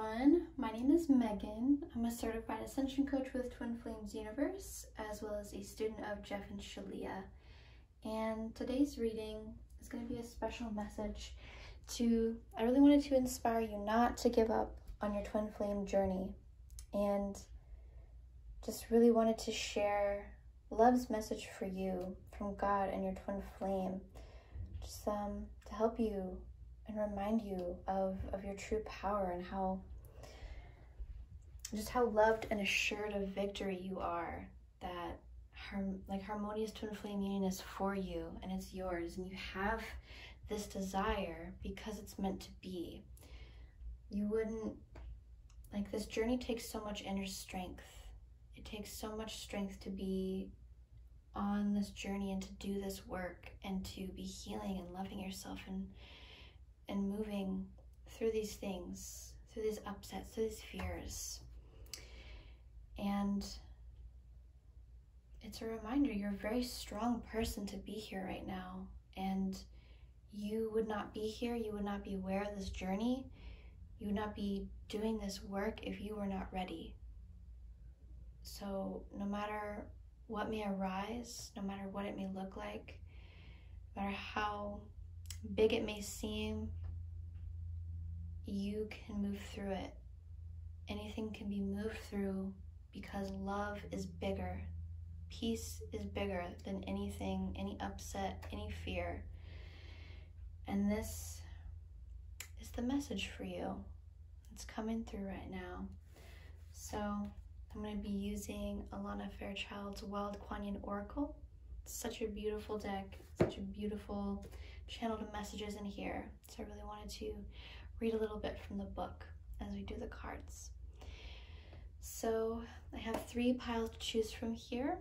everyone. My name is Megan. I'm a certified ascension coach with Twin Flames Universe, as well as a student of Jeff and Shaleia. And today's reading is going to be a special message to, I really wanted to inspire you not to give up on your twin flame journey, and just really wanted to share love's message for you from God and your twin flame, just to help you and remind you of your true power and how loved and assured of victory you are, that harmonious twin flame union is for you and it's yours, and you have this desire because it's meant to be. You wouldn't, like, this journey takes so much inner strength. It takes so much strength to be on this journey and to do this work and to be healing and loving yourself and moving through these things, through these upsets, through these fears. And it's a reminder you're a very strong person to be here right now, and you would not be here, you would not be aware of this journey, you would not be doing this work if you were not ready. So no matter what may arise, no matter what it may look like, no matter how big it may seem, you can move through it. Anything can be moved through because love is bigger. Peace is bigger than anything, any upset, any fear. And this is the message for you. It's coming through right now. So I'm going to be using Alana Fairchild's Wild Quan Yin Oracle. It's such a beautiful deck, such a beautiful channeled messages in here. So I really wanted to read a little bit from the book as we do the cards. So I have three piles to choose from here.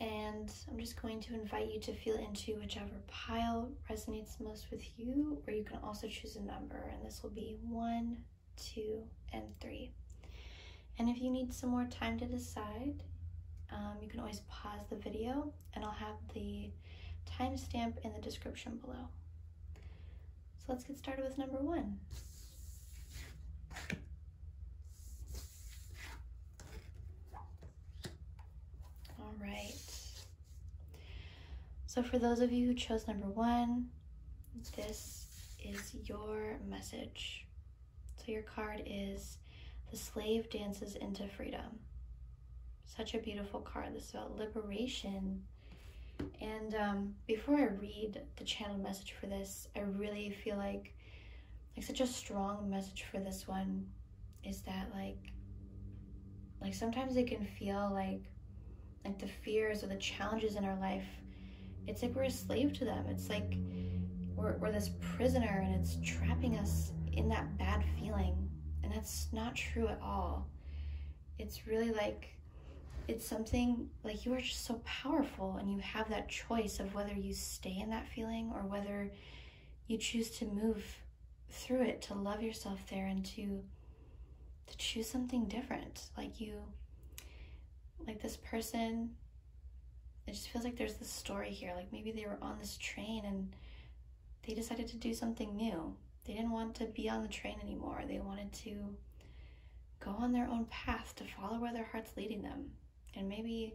And I'm just going to invite you to feel into whichever pile resonates most with you, or you can also choose a number, and this will be 1, 2, and 3. And if you need some more time to decide, you can always pause the video, and I'll have the timestamp in the description below. So let's get started with number 1. All right. So for those of you who chose number 1, this is your message. So your card is The Slave Dances into Freedom. Such a beautiful card. This is about liberation. And before I read the channeled message for this, I really feel like such a strong message for this one is that like sometimes it can feel like the fears or the challenges in our life, it's like we're a slave to them. It's like we're this prisoner, and it's trapping us in that bad feeling. And that's not true at all. It's really it's something like you are just so powerful, and you have that choice of whether you stay in that feeling or whether you choose to move through it, to love yourself there, and to choose something different. Like this person, it just feels like there's this story here. Like maybe they were on this train and they decided to do something new. They didn't want to be on the train anymore. They wanted to go on their own path, to follow where their heart's leading them. And maybe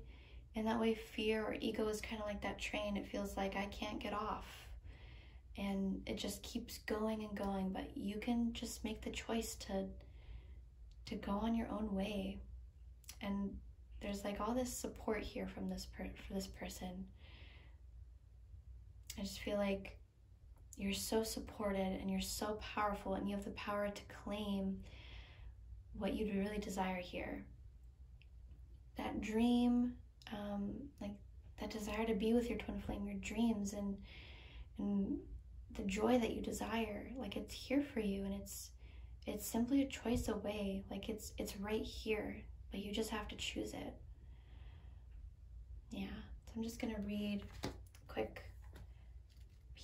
in that way, fear or ego is kind of like that train. It feels like I can't get off. And it just keeps going and going, but you can just make the choice to go on your own way. And there's like all this support here from this person. I just feel like you're so supported and you're so powerful, and you have the power to claim what you'd really desire here. That dream, like that desire to be with your twin flame, your dreams and the joy that you desire, like it's here for you, and it's simply a choice away. Like it's right here, but you just have to choose it. Yeah, so I'm just gonna read a quick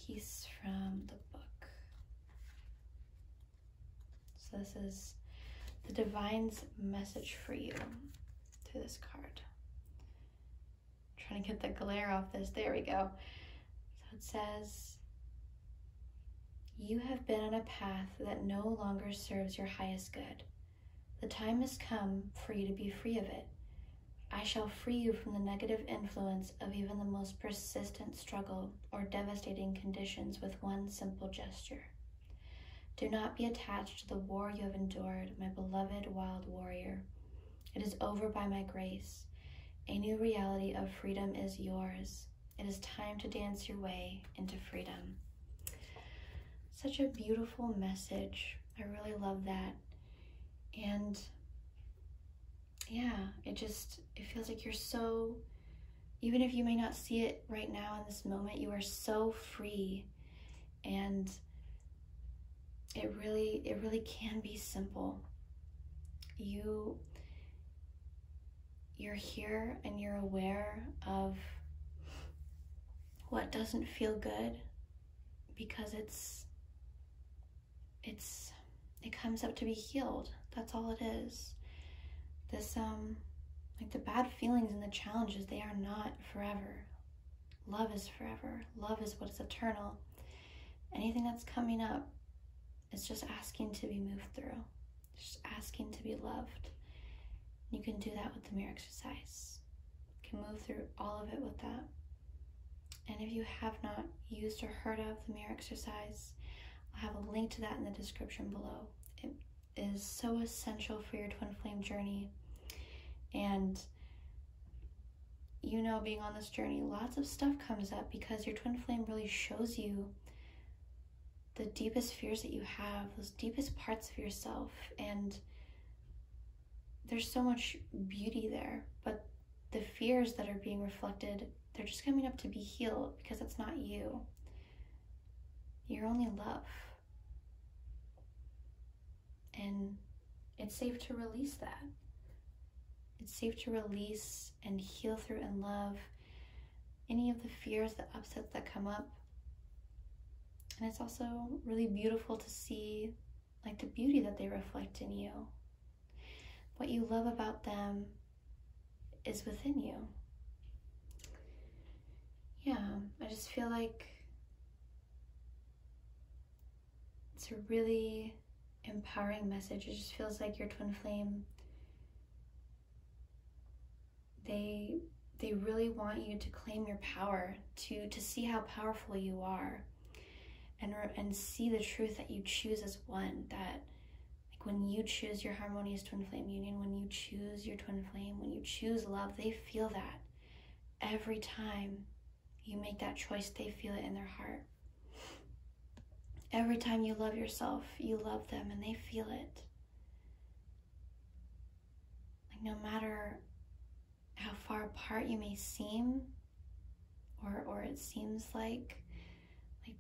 piece from the book. So this is the divine's message for you through this card. I'm trying to get the glare off this. There we go. So it says, You have been on a path that no longer serves your highest good. The time has come for you to be free of it. I shall free you from the negative influence of even the most persistent struggle or devastating conditions with one simple gesture. Do not be attached to the war you have endured, my beloved wild warrior. It is over by my grace. A new reality of freedom is yours. It is time to dance your way into freedom. Such a beautiful message. I really love that. And yeah, it feels like you're so, even if you may not see it right now in this moment, you are so free. And it really can be simple. You're here and you're aware of what doesn't feel good, because it comes up to be healed. That's all it is. This, like the bad feelings and the challenges, they are not forever. Love is forever. Love is what is eternal. Anything that's coming up is just asking to be moved through. It's just asking to be loved. You can do that with the mirror exercise. You can move through all of it with that. And if you have not used or heard of the mirror exercise, I'll have a link to that in the description below. It is so essential for your twin flame journey. And you know, being on this journey, lots of stuff comes up because your twin flame really shows you the deepest fears that you have, those deepest parts of yourself. And there's so much beauty there, but the fears that are being reflected, they're just coming up to be healed, because it's not you. You're only love. And it's safe to release that. It's safe to release and heal through and love any of the fears, the upsets that come up. And it's also really beautiful to see, like, the beauty that they reflect in you. What you love about them is within you. Yeah, I just feel like it's a really empowering message. It just feels like your twin flame, they really want you to claim your power, to see how powerful you are, and see the truth that you choose as one. That, like, when you choose your harmonious twin flame union, when you choose your twin flame, when you choose love, they feel that every time. You make that choice, they feel it in their heart. Every time you love yourself, you love them and they feel it. Like, no matter how far apart you may seem, or it seems like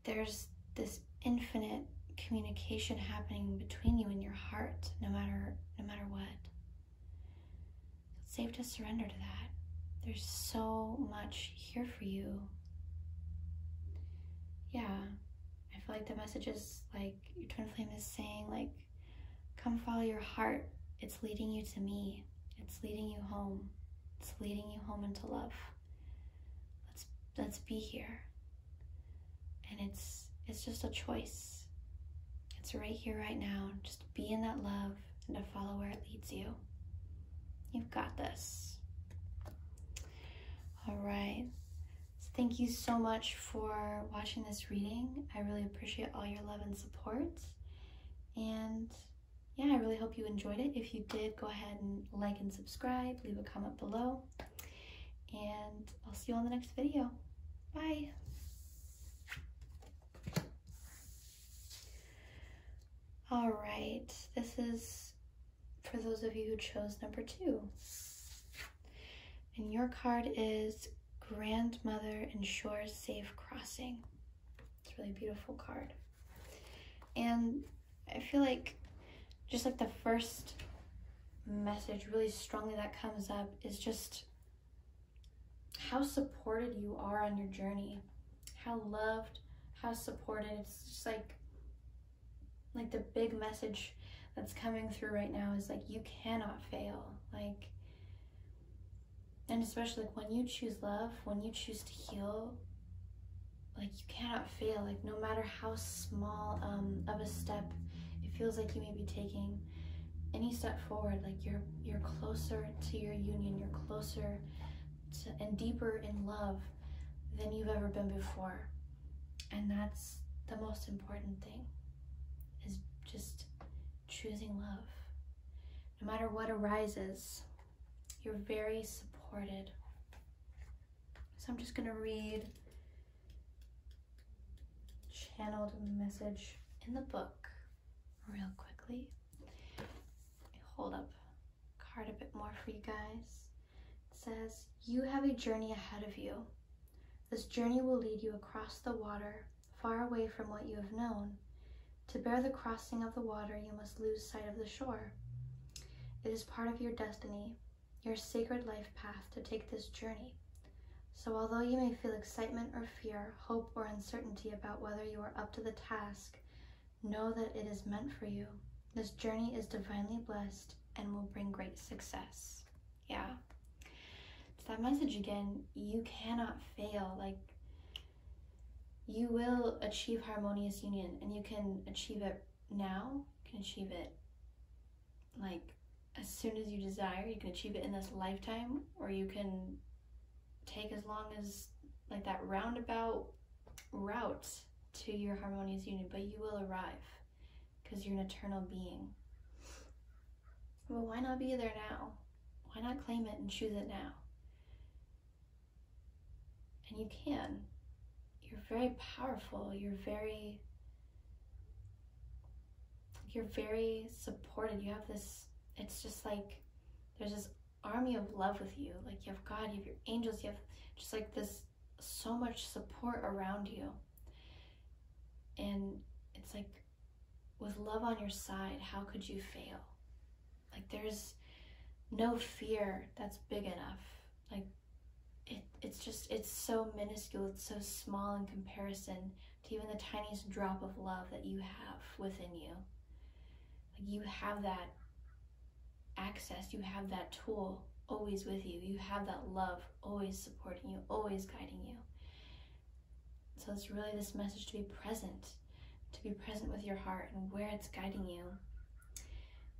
there's this infinite communication happening between you and your heart, no matter what. It's safe to surrender to that. There's so much here for you. Yeah, I feel like the message is, like, your twin flame is saying, like, come follow your heart. It's leading you to me. It's leading you home. It's leading you home into love. Let's be here. And it's just a choice. It's right here, right now. Just be in that love and to follow where it leads you. You've got this. All right, so thank you so much for watching this reading. I really appreciate all your love and support. And yeah, I really hope you enjoyed it. If you did, go ahead and like and subscribe, leave a comment below, and I'll see you on the next video. Bye. All right, this is for those of you who chose number 2. And your card is Grandmother Ensures Safe Crossing. It's a really beautiful card. And I feel like, just like the first message really strongly that comes up is just how supported you are on your journey. How loved, how supported. It's just like the big message that's coming through right now is, like, you cannot fail. Like, and especially, like, when you choose love, when you choose to heal, like you cannot fail, like no matter how small of a step, it feels like you may be taking any step forward, like you're closer to your union, you're closer to and deeper in love than you've ever been before. And that's the most important thing, is just choosing love. No matter what arises, you're very supported. So I'm just gonna read channeled message in the book real quickly. Hold up card a bit more for you guys. It says, you have a journey ahead of you. This journey will lead you across the water, far away from what you have known. To bear the crossing of the water, you must lose sight of the shore. It is part of your destiny, your sacred life path to take this journey. So although you may feel excitement or fear, hope or uncertainty about whether you are up to the task, know that it is meant for you. This journey is divinely blessed and will bring great success. Yeah. It's that message again, you cannot fail. Like, you will achieve harmonious union, and you can achieve it now, you can achieve it like as soon as you desire, you can achieve it in this lifetime, or you can take as long as like that roundabout route to your harmonious union, but you will arrive because you're an eternal being. Well, why not be there now? Why not claim it and choose it now? And you can. You're very powerful. You're very supported. You have this, it's just like there's this army of love with you. Like, you have God, you have your angels, you have just like this, so much support around you. And it's like, with love on your side, how could you fail? Like, there's no fear that's big enough. Like, it's so minuscule, it's so small in comparison to even the tiniest drop of love that you have within you. Like, you have that access, you have that tool always with you, you have that love always supporting you, always guiding you. So it's really this message to be present with your heart and where it's guiding you,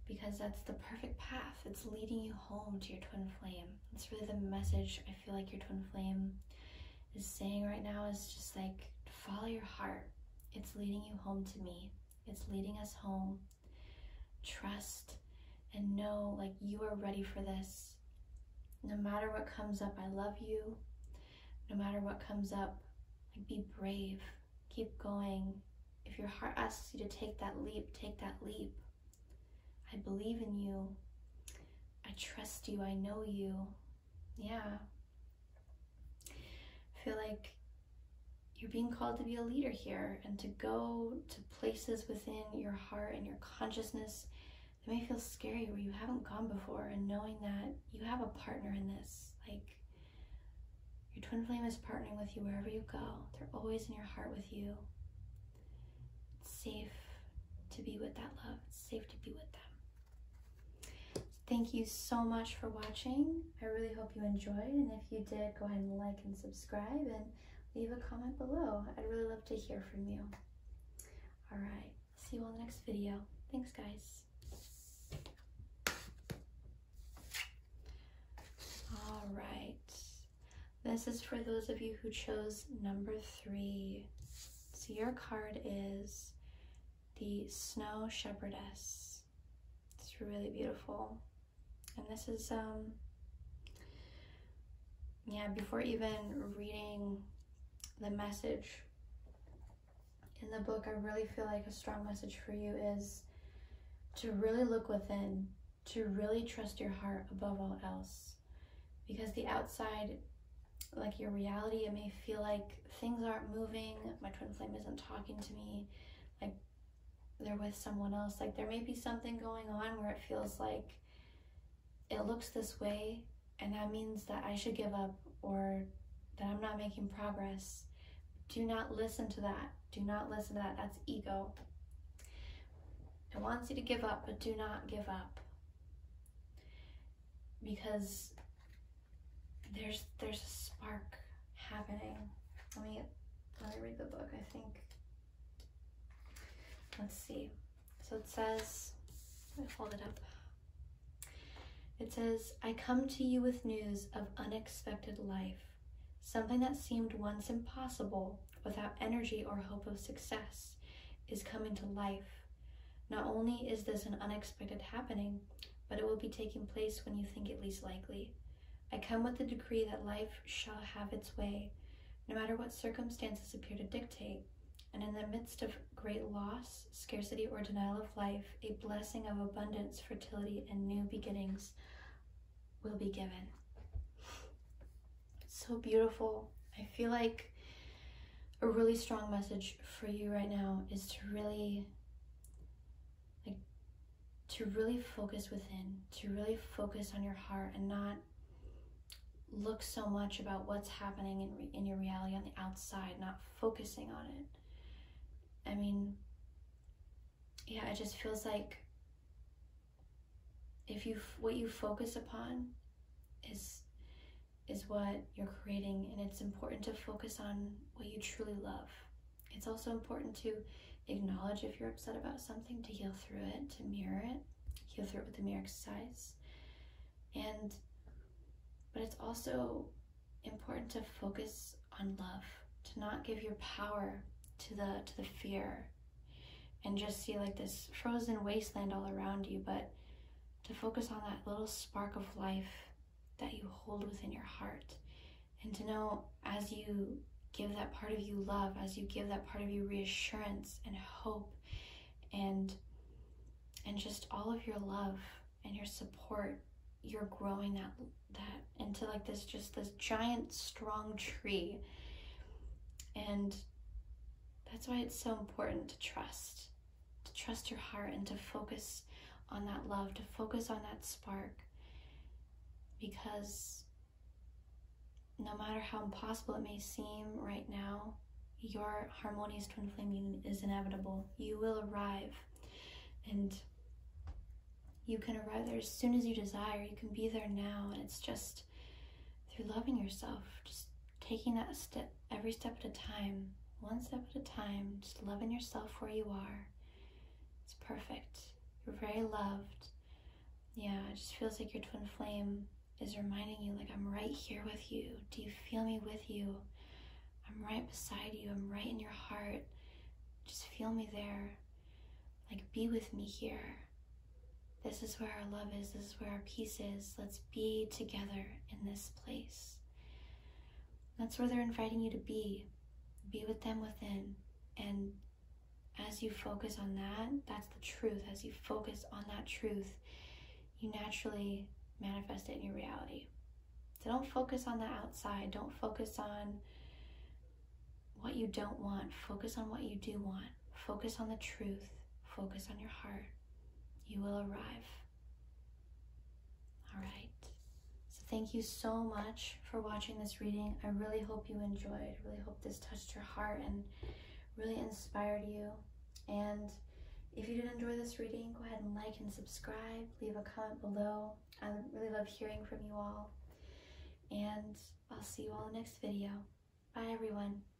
because that's the perfect path. It's leading you home to your twin flame. It's really the message I feel like your twin flame is saying right now, is just like, follow your heart. It's leading you home to me. It's leading us home. Trust and know, like, you are ready for this. No matter what comes up, I love you. No matter what comes up, like, be brave, keep going. If your heart asks you to take that leap, take that leap. I believe in you. I trust you. I know you. Yeah. I feel like you're being called to be a leader here and to go to places within your heart and your consciousness that may feel scary, where you haven't gone before, and knowing that you have a partner in this. Like, your twin flame is partnering with you wherever you go. They're always in your heart with you. It's safe to be with that love. It's safe to be with them. Thank you so much for watching. I really hope you enjoyed, and if you did, go ahead and like and subscribe and leave a comment below. I'd really love to hear from you. All right, see you all in the next video. Thanks, guys. All right, this is for those of you who chose number 3. So your card is the Snow Shepherdess. It's really beautiful. And this is, yeah, before even reading the message in the book, I really feel like a strong message for you is to really look within, to really trust your heart above all else. Because the outside, like your reality, it may feel like things aren't moving, my twin flame isn't talking to me, like they're with someone else. Like, there may be something going on where it feels like it looks this way, and that means that I should give up or that I'm not making progress. Do not listen to that. Do not listen to that. That's ego. It wants you to give up, but do not give up. Because there's a spark happening. Let me When I read the book, I think. Let's see. So it says, let me hold it up. It says, I come to you with news of unexpected life, something that seemed once impossible without energy or hope of success is coming to life. Not only is this an unexpected happening, but it will be taking place when you think it least likely. I come with the decree that life shall have its way, no matter what circumstances appear to dictate. And in the midst of great loss, scarcity, or denial of life, a blessing of abundance, fertility, and new beginnings will be given. So beautiful. I feel like a really strong message for you right now is to really, like, to really focus within, to really focus on your heart and not look so much about what's happening in your reality on the outside, not focusing on it. I mean, yeah, it just feels like if you what you focus upon is what you're creating, and it's important to focus on what you truly love. It's also important to acknowledge if you're upset about something, to heal through it, to mirror it, heal through it with the mirror exercise. And but it's also important to focus on love, to not give your power to the fear and just see like this frozen wasteland all around you, but to focus on that little spark of life that you hold within your heart, and to know as you give that part of you love, as you give that part of you reassurance and hope and just all of your love and your support, you're growing that into like this, just this giant strong tree. And that's why it's so important to trust your heart and to focus on that love, to focus on that spark, because no matter how impossible it may seem right now, your harmonious twin flame union is inevitable. You will arrive, and you can arrive there as soon as you desire. You can be there now, and it's just through loving yourself, just taking that step, every step at a time, one step at a time, just loving yourself where you are. It's perfect. You're very loved. Yeah, it just feels like your twin flame is reminding you, like, I'm right here with you. Do you feel me with you? I'm right beside you. I'm right in your heart. Just feel me there. Like, be with me here. This is where our love is. This is where our peace is. Let's be together in this place. That's where they're inviting you to be. Be with them within, and as you focus on that, that's the truth. As you focus on that truth, you naturally manifest it in your reality. So don't focus on the outside. Don't focus on what you don't want. Focus on what you do want. Focus on the truth. Focus on your heart. You will arrive. All right. Thank you so much for watching this reading. I really hope you enjoyed. I really hope this touched your heart and really inspired you. And if you did enjoy this reading, go ahead and like and subscribe. Leave a comment below. I really love hearing from you all. And I'll see you all in the next video. Bye, everyone.